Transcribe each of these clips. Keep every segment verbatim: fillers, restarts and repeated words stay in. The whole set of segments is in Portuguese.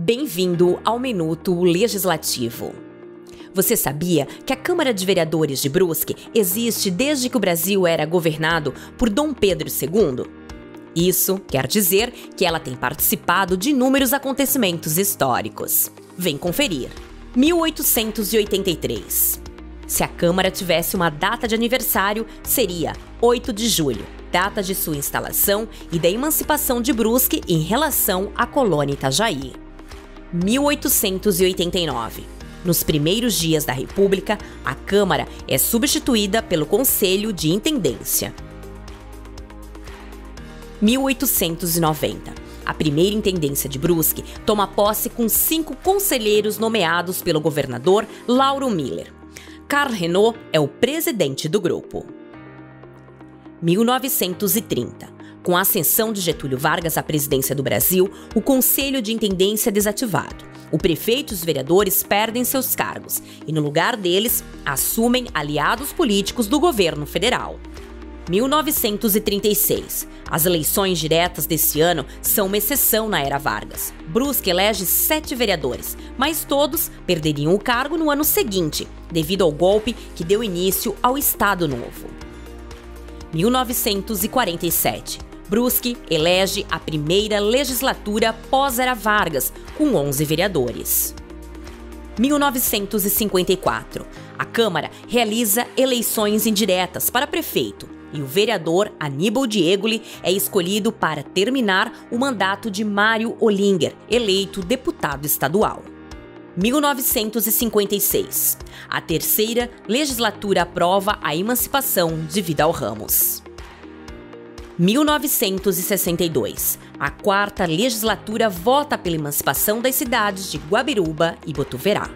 Bem-vindo ao Minuto Legislativo. Você sabia que a Câmara de Vereadores de Brusque existe desde que o Brasil era governado por Dom Pedro segundo? Isso quer dizer que ela tem participado de inúmeros acontecimentos históricos. Vem conferir. mil oitocentos e oitenta e três. Se a Câmara tivesse uma data de aniversário, seria oito de julho, data de sua instalação e da emancipação de Brusque em relação à colônia Itajaí. mil oitocentos e oitenta e nove. Nos primeiros dias da República, a Câmara é substituída pelo Conselho de Intendência. mil oitocentos e noventa. A primeira Intendência de Brusque toma posse com cinco conselheiros nomeados pelo governador Lauro Miller. Karl Renau é o presidente do grupo. mil novecentos e trinta. Com a ascensão de Getúlio Vargas à presidência do Brasil, o Conselho de Intendência é desativado. O prefeito e os vereadores perdem seus cargos e, no lugar deles, assumem aliados políticos do governo federal. mil novecentos e trinta e seis. As eleições diretas desse ano são uma exceção na era Vargas. Brusque elege sete vereadores, mas todos perderiam o cargo no ano seguinte, devido ao golpe que deu início ao Estado Novo. mil novecentos e quarenta e sete. Brusque elege a primeira legislatura pós-era Vargas, com onze vereadores. mil novecentos e cinquenta e quatro. A Câmara realiza eleições indiretas para prefeito e o vereador Aníbal Diegoli é escolhido para terminar o mandato de Mário Olinger, eleito deputado estadual. mil novecentos e cinquenta e seis. A terceira legislatura aprova a emancipação de Vidal Ramos. mil novecentos e sessenta e dois. A quarta legislatura vota pela emancipação das cidades de Guabiruba e Botuverá.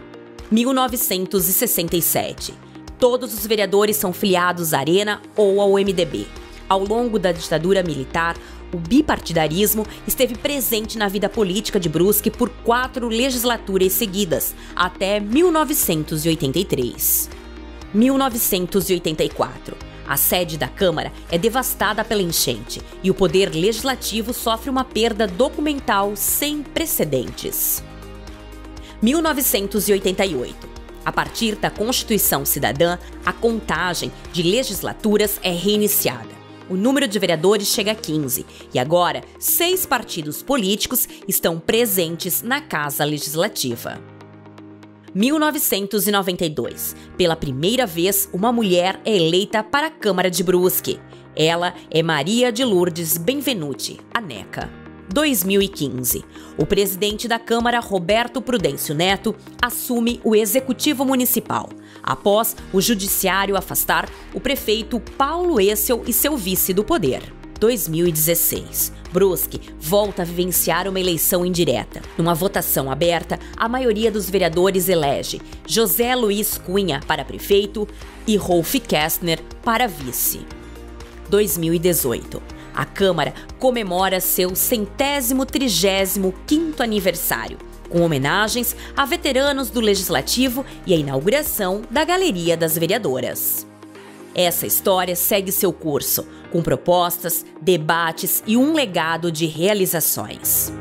mil novecentos e sessenta e sete. Todos os vereadores são filiados à Arena ou ao M D B. Ao longo da ditadura militar, o bipartidarismo esteve presente na vida política de Brusque por quatro legislaturas seguidas, até mil novecentos e oitenta e três. mil novecentos e oitenta e quatro. A sede da Câmara é devastada pela enchente e o poder legislativo sofre uma perda documental sem precedentes. mil novecentos e oitenta e oito. A partir da Constituição Cidadã, a contagem de legislaturas é reiniciada. O número de vereadores chega a quinze e agora seis partidos políticos estão presentes na Casa Legislativa. mil novecentos e noventa e dois. Pela primeira vez, uma mulher é eleita para a Câmara de Brusque. Ela é Maria de Lourdes Benvenuti, a Neca. dois mil e quinze. O presidente da Câmara, Roberto Prudêncio Neto, assume o Executivo Municipal, após o Judiciário afastar o prefeito Paulo Essel e seu vice do poder. dois mil e dezesseis. Brusque volta a vivenciar uma eleição indireta. Numa votação aberta, a maioria dos vereadores elege José Luiz Cunha para prefeito e Rolf Kestner para vice. dois mil e dezoito. A Câmara comemora seu centésimo trigésimo quinto aniversário, com homenagens a veteranos do Legislativo e a inauguração da Galeria das Vereadoras. Essa história segue seu curso, com propostas, debates e um legado de realizações.